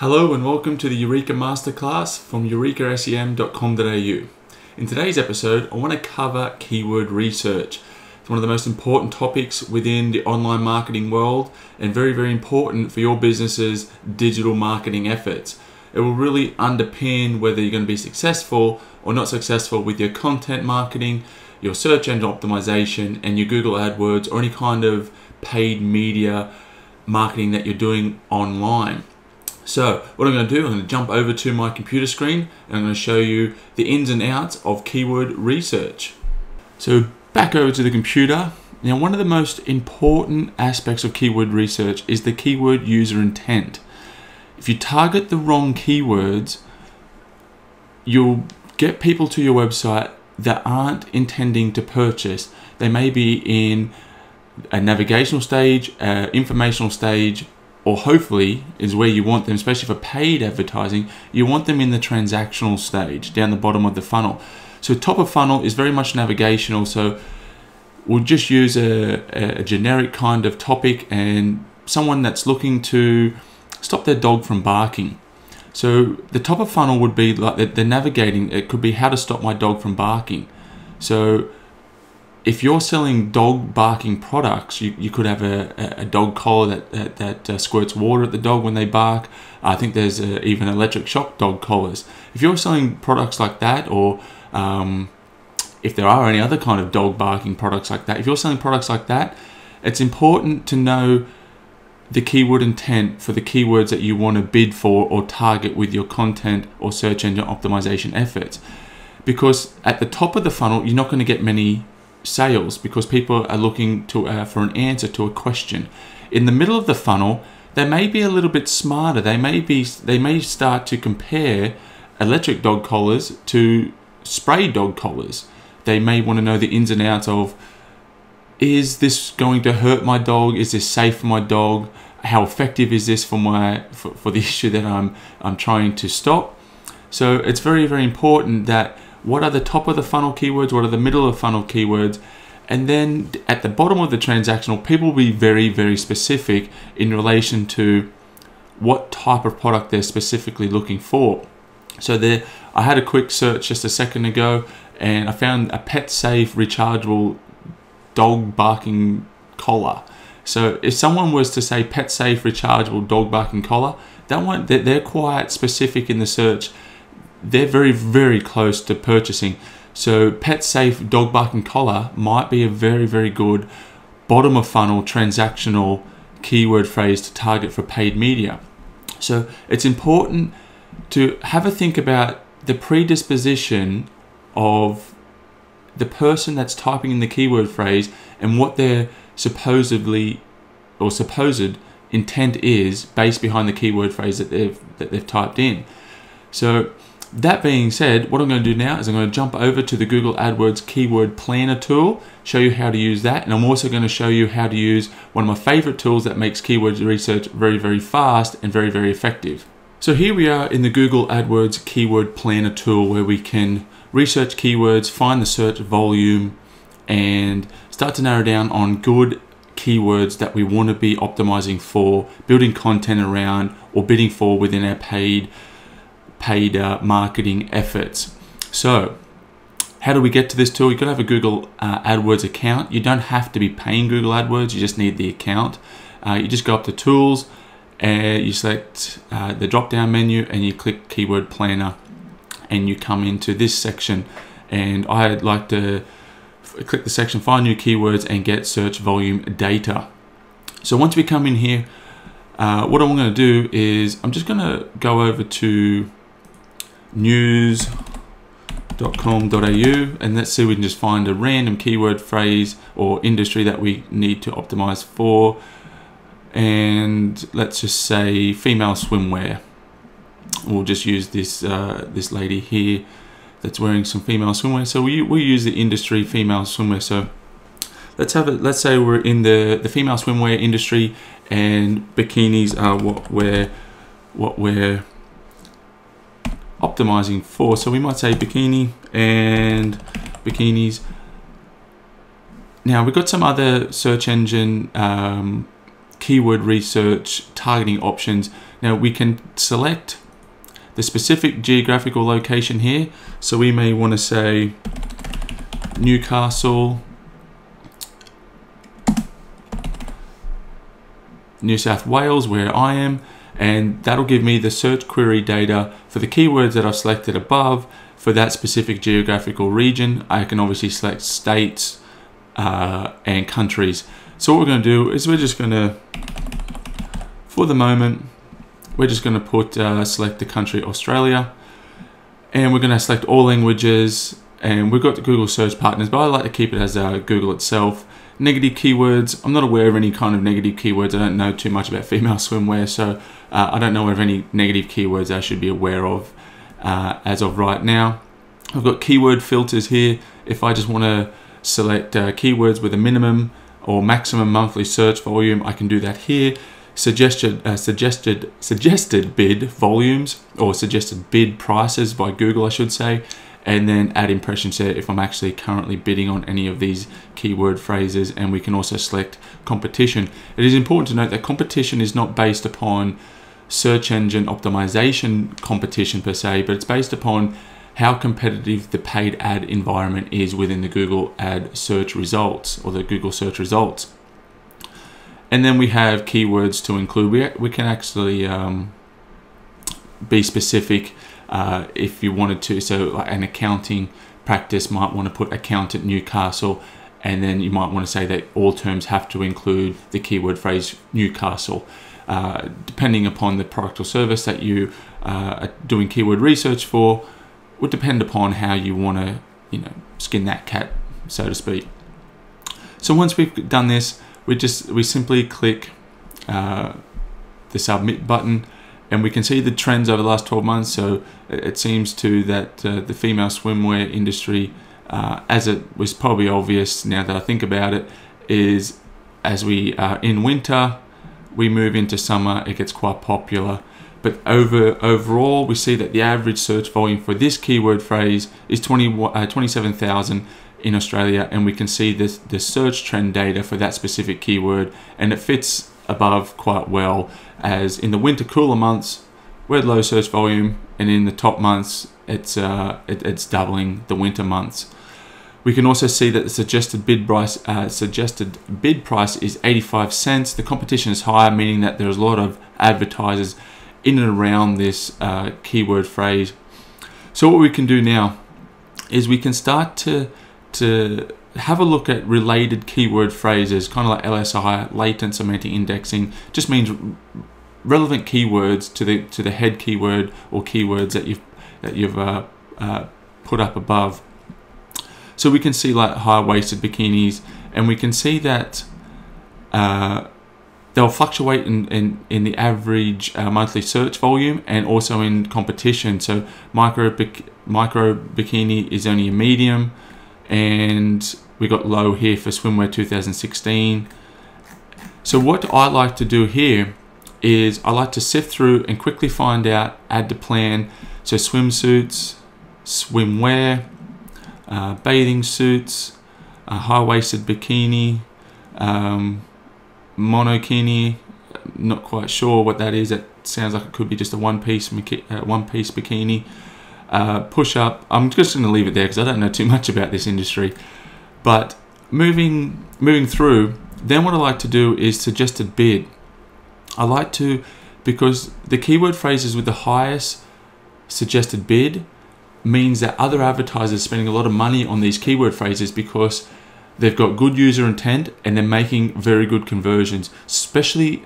Hello and welcome to the Eureka Masterclass from eurekasem.com.au. In today's episode, I want to cover keyword research. It's one of the most important topics within the online marketing world and very, very important for your business's digital marketing efforts. It will really underpin whether you're going to be successful or not successful with your content marketing, your search engine optimization, and your Google AdWords or any kind of paid media marketing that you're doing online. So what I'm going to do, I'm going to jump over to my computer screen and I'm going to show you the ins and outs of keyword research. So back over to the computer. Now, one of the most important aspects of keyword research is the keyword user intent. If you target the wrong keywords, you'll get people to your website that aren't intending to purchase. They may be in a navigational stage, informational stage, or hopefully is where you want them, especially for paid advertising, you want them in the transactional stage, down the bottom of the funnel. So top of funnel is very much navigational, so we'll just use a generic kind of topic and someone that's looking to stop their dog from barking. So the top of funnel would be like they're navigating, it could be how to stop my dog from barking. So if you're selling dog barking products, you could have a dog collar that squirts water at the dog when they bark. I think there's even electric shock dog collars. If you're selling products like that, or if there are any other kind of dog barking products like that, if you're selling products like that, it's important to know the keyword intent for the keywords that you want to bid for or target with your content or search engine optimization efforts. Because at the top of the funnel, you're not going to get many sales because people are looking to for an answer to a question. In the middle of the funnel, they may be a little bit smarter. They may start to compare electric dog collars to spray dog collars. They may want to know the ins and outs of, is this going to hurt my dog? Is this safe for my dog? How effective is this for the issue that I'm trying to stop? So it's very, very important that what are the top of the funnel keywords? What are the middle of the funnel keywords? And then at the bottom of the transactional, people will be very, very specific in relation to what type of product they're specifically looking for. So there, I had a quick search just a second ago and I found a PetSafe rechargeable dog barking collar. So if someone was to say PetSafe rechargeable dog barking collar, that one, they're quite specific in the search. They're very, very close to purchasing. So PetSafe dog barking collar might be a very, very good bottom of funnel transactional keyword phrase to target for paid media. So it's important to have a think about the predisposition of the person that's typing in the keyword phrase and what their supposed intent is based behind the keyword phrase that they've typed in. So that being said, what I'm going to do now is I'm going to jump over to the Google AdWords Keyword Planner tool, show you how to use that, and I'm also going to show you how to use one of my favorite tools that makes keyword research very, very fast and very, very effective. So here we are in the Google AdWords Keyword Planner tool where we can research keywords, find the search volume, and start to narrow down on good keywords that we want to be optimizing for, building content around, or bidding for within our paid marketing efforts. So how do we get to this tool? You've got to have a Google AdWords account. You don't have to be paying Google AdWords, you just need the account. You just go up to Tools, and you select the drop-down menu and you click Keyword Planner and you come into this section. And I'd like to click the section Find New Keywords and Get Search Volume Data. So once we come in here, what I'm going to do is I'm just going to go over to news.com.au and let's see, we can just find a random keyword phrase or industry that we need to optimize for, and let's just say female swimwear. We'll just use this this lady here that's wearing some female swimwear, so we use the industry female swimwear. So let's say we're in the female swimwear industry, and bikinis are what we're optimizing for. So we might say bikini and bikinis. Now we've got some other search engine keyword research targeting options Now we can select the specific geographical location here. So we may want to say Newcastle, New South Wales, where I am, and that'll give me the search query data for the keywords that I've selected above for that specific geographical region. I can obviously select states and countries. So what we're going to do is we're just going to, for the moment, we're just going to put select the country Australia, and we're going to select all languages, and we've got the Google search partners, but I like to keep it as Google itself. Negative keywords, I'm not aware of any kind of negative keywords. I don't know too much about female swimwear, so I don't know of any negative keywords I should be aware of as of right now. I've got keyword filters here. If I just want to select keywords with a minimum or maximum monthly search volume, I can do that here. Suggested bid volumes, or suggested bid prices by Google, I should say, and then add impression set if I'm actually currently bidding on any of these keyword phrases. And we can also select competition. It is important to note that competition is not based upon search engine optimization competition per se, but it's based upon how competitive the paid ad environment is within the Google ad search results, or the Google search results. And then we have keywords to include. We can actually be specific if you wanted to. So like an accounting practice might want to put accountant Newcastle, and then you might want to say that all terms have to include the keyword phrase Newcastle. Depending upon the product or service that you are doing keyword research for, would depend upon how you want to, you know, skin that cat, so to speak. So once we've done this, we simply click the submit button, and we can see the trends over the last 12 months. So it seems to that the female swimwear industry, as it was probably obvious now that I think about it, is as we are in winter, we move into summer, it gets quite popular. But overall, we see that the average search volume for this keyword phrase is 27,000 in Australia, and we can see this, the search trend data for that specific keyword, and it fits above quite well, as in the winter cooler months we're at low search volume, and in the top months it's doubling the winter months. We can also see that the suggested bid price is 85 cents. The competition is higher, meaning that there's a lot of advertisers in and around this keyword phrase. So what we can do now is we can start to have a look at related keyword phrases, kind of like LSI, latent semantic indexing. Just means relevant keywords to the head keyword or keywords that you've put up above. So we can see like high-waisted bikinis, and we can see that they'll fluctuate in the average monthly search volume, and also in competition. So micro bikini is only a medium, and we got low here for swimwear 2016. So what I like to do here is I like to sift through and quickly find out, add to plan. So swimsuits, swimwear, bathing suits, high-waisted bikini, monokini, not quite sure what that is. It sounds like it could be just a one-piece bikini. Push-up. I'm just going to leave it there because I don't know too much about this industry. But moving through, then what I like to do is suggested bid. I like to, because the keyword phrases with the highest suggested bid means that other advertisers are spending a lot of money on these keyword phrases because they've got good user intent and they're making very good conversions, especially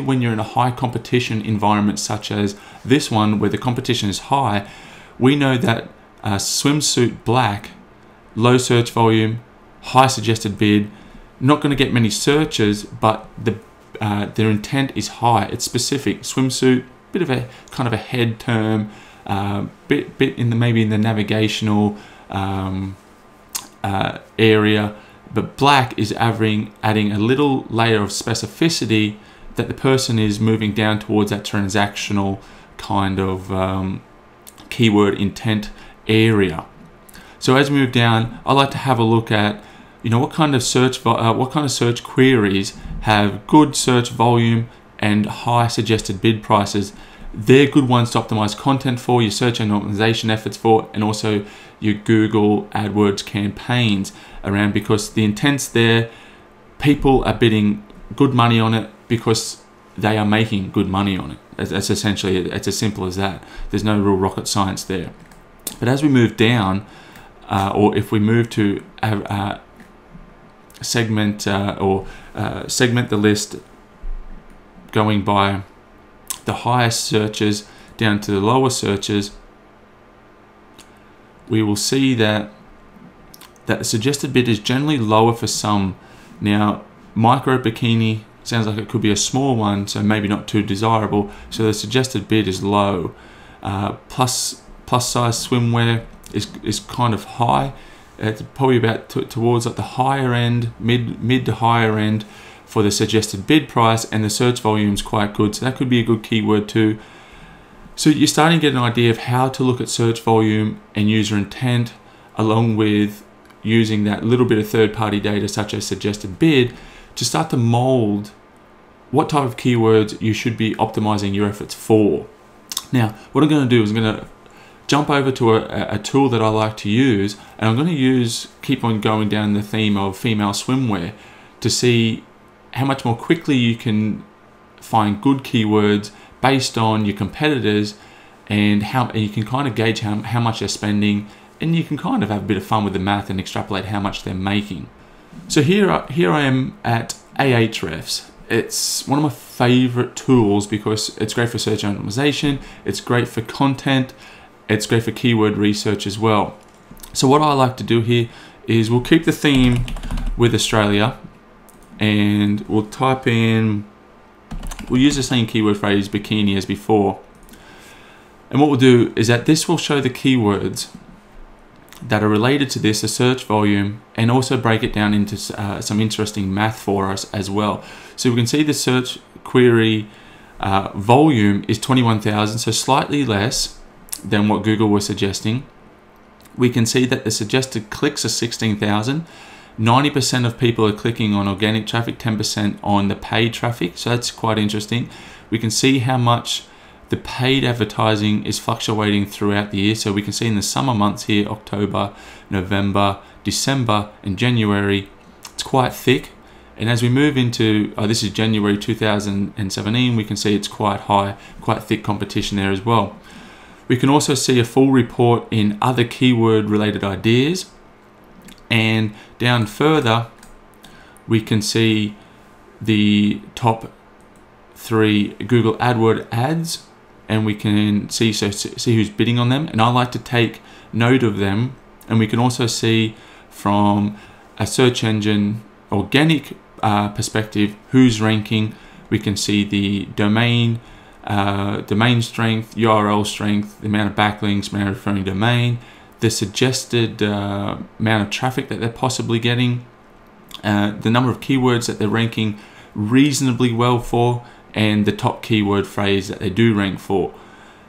when you're in a high competition environment such as this one where the competition is high. We know that swimsuit black, low search volume, high suggested bid, not going to get many searches, but their intent is high. It's specific. Swimsuit, bit of a kind of a head term, bit in the maybe in the navigational area, but black is adding a little layer of specificity that the person is moving down towards that transactional kind of keyword intent area. So as we move down, I like to have a look at, you know, what kind of search queries have good search volume, and high suggested bid prices, they're good ones to optimize content for, your search and optimization efforts for, and also your Google AdWords campaigns around, because the intent's there, people are bidding good money on it because they are making good money on it. That's essentially it. It's as simple as that. There's no real rocket science there. But as we move down, or if we move to segment the list, going by the highest searches down to the lower searches, we will see that the suggested bid is generally lower for some. Now, micro bikini sounds like it could be a small one, so maybe not too desirable. So the suggested bid is low. Plus size swimwear is kind of high. It's probably about towards like the higher end, mid to higher end for the suggested bid price, and the search volume is quite good. So that could be a good keyword too. So you're starting to get an idea of how to look at search volume and user intent, along with using that little bit of third-party data such as suggested bid to start to mold what type of keywords you should be optimizing your efforts for. Now, what I'm going to do is I'm going to jump over to a tool that I like to use, and I'm going to keep on going down the theme of female swimwear to see how much more quickly you can find good keywords based on your competitors, and you can kind of gauge how much they're spending, and you can kind of have a bit of fun with the math and extrapolate how much they're making. So here I am at Ahrefs. It's one of my favorite tools because it's great for search and optimization, it's great for content, it's great for keyword research as well. So what I like to do here is we'll keep the theme with Australia, and we'll use the same keyword phrase bikini as before. And what we'll do is that this will show the keywords that are related to this, the search volume, and also break it down into some interesting math for us as well. So we can see the search query volume is 21,000, so slightly less than what Google was suggesting. We can see that the suggested clicks are 16,000. 90% of people are clicking on organic traffic, 10% on the paid traffic, so that's quite interesting. We can see how much the paid advertising is fluctuating throughout the year. So we can see in the summer months here, October, November, December, and January, it's quite thick. And as we move into, this is January 2017, we can see it's quite high, quite thick competition there as well. We can also see a full report in other keyword related ideas. And down further, we can see the top 3 Google AdWords ads, and we can see who's bidding on them. And I like to take note of them. And we can also see from a search engine organic perspective who's ranking. We can see the domain strength, URL strength, the amount of backlinks, amount of referring domain, the suggested amount of traffic that they're possibly getting, the number of keywords that they're ranking reasonably well for, and the top keyword phrase that they do rank for.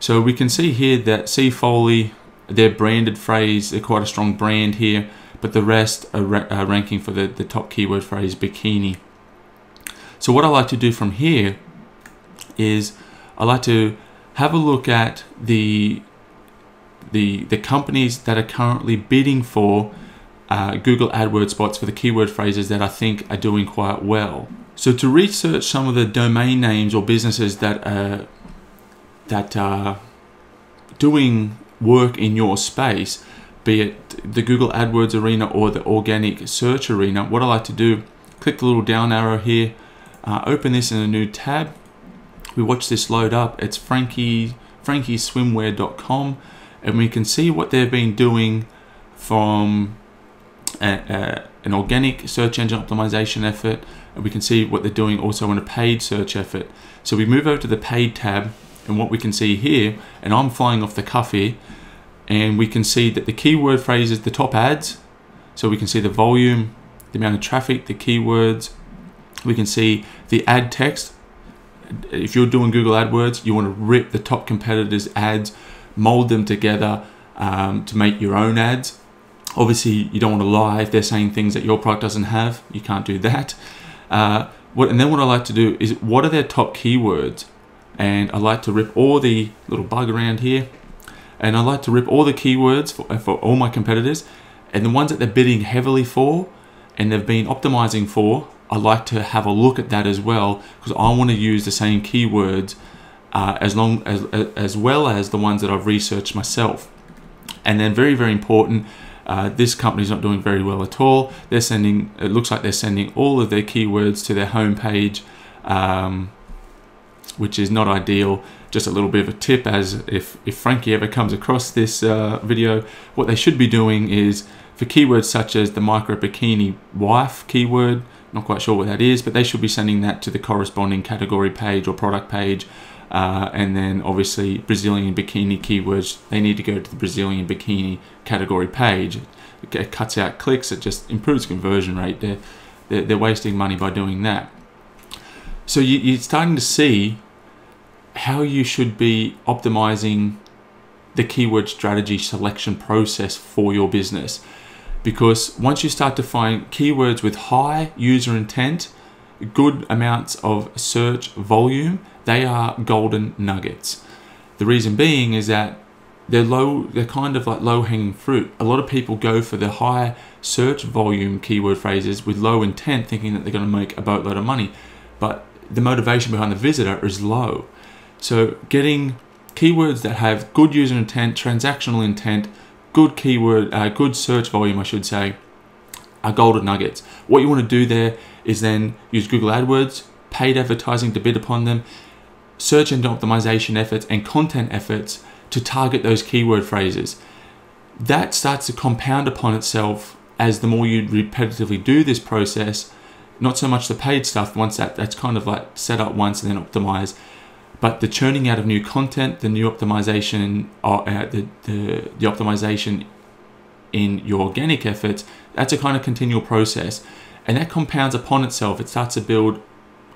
So we can see here that Seafolly, their branded phrase, they're quite a strong brand here, but the rest are ranking for the top keyword phrase, bikini. So what I like to do from here is I like to have a look at the companies that are currently bidding for Google AdWords spots for the keyword phrases that I think are doing quite well. So to research some of the domain names or businesses that are doing work in your space, be it the Google AdWords arena or the organic search arena, what I like to do, click the little down arrow here, open this in a new tab. We watch this load up. It's FrankieSwimwear.com, and we can see what they've been doing from an organic search engine optimization effort, and we can see what they're doing also on a paid search effort. So we move over to the paid tab, and what we can see here, and I'm flying off the cuff here, and we can see that the keyword phrases, the top ads, so we can see the volume, the amount of traffic, the keywords, we can see the ad text. If you're doing Google AdWords, you want to rip the top competitors' ads, mold them together to make your own ads. Obviously, you don't want to lie if they're saying things that your product doesn't have. You can't do that. And then what I like to do is, what are their top keywords? And I like to rip all the little bug around here, and I like to rip all the keywords for all my competitors, and the ones that they're bidding heavily for and they've been optimizing for, I like to have a look at that as well, because I want to use the same keywords as well as the ones that I've researched myself. And then very, very important, this company's not doing very well at all. They're sending, it looks like they're sending all of their keywords to their homepage, which is not ideal. Just a little bit of a tip, as if Frankie ever comes across this video, what they should be doing is, for keywords such as the micro bikini wife keyword, not quite sure what that is, but they should be sending that to the corresponding category page or product page. And then obviously Brazilian bikini keywords, they need to go to the Brazilian bikini category page. It cuts out clicks, it just improves conversion rate. They're wasting money by doing that. So you're starting to see how you should be optimizing the keyword strategy selection process for your business. Because once you start to find keywords with high user intent, good amounts of search volume, they are golden nuggets. The reason being is that they're kind of like low-hanging fruit. A lot of people go for the high search volume keyword phrases with low intent, thinking that they're going to make a boatload of money, but the motivation behind the visitor is low. So getting keywords that have good user intent, transactional intent, good keyword, good search volume, I should say, are golden nuggets. What you want to do there is then use Google AdWords, paid advertising to bid upon them, search and optimization efforts and content efforts to target those keyword phrases. That starts to compound upon itself as the more you repetitively do this process, not so much the paid stuff, once that's kind of like set up once and then optimize, but the churning out of new content, the new optimization, the optimization in your organic efforts, that's a kind of continual process. And that compounds upon itself. It starts to build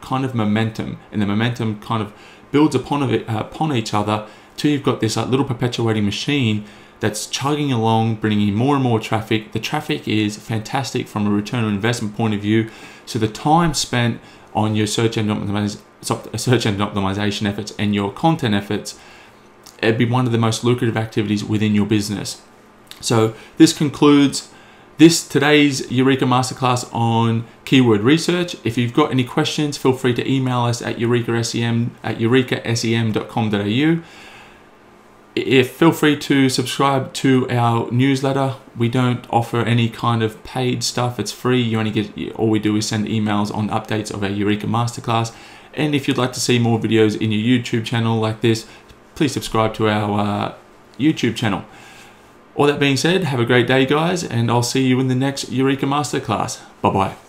kind of momentum, and the momentum kind of builds upon each other till you've got this like little perpetuating machine that's chugging along, bringing in more and more traffic. The traffic is fantastic from a return on investment point of view. So the time spent on your search engine optimization efforts and your content efforts, it'd be one of the most lucrative activities within your business. So this concludes today's Eureka Masterclass on keyword research. If you've got any questions, feel free to email us at eurekasem@eurekasem.com.au. Feel free to subscribe to our newsletter. We don't offer any kind of paid stuff. It's free. You only get, all we do is send emails on updates of our Eureka Masterclass. And if you'd like to see more videos in your YouTube channel like this, please subscribe to our YouTube channel. All that being said, have a great day, guys, and I'll see you in the next Eureka Masterclass. Bye-bye.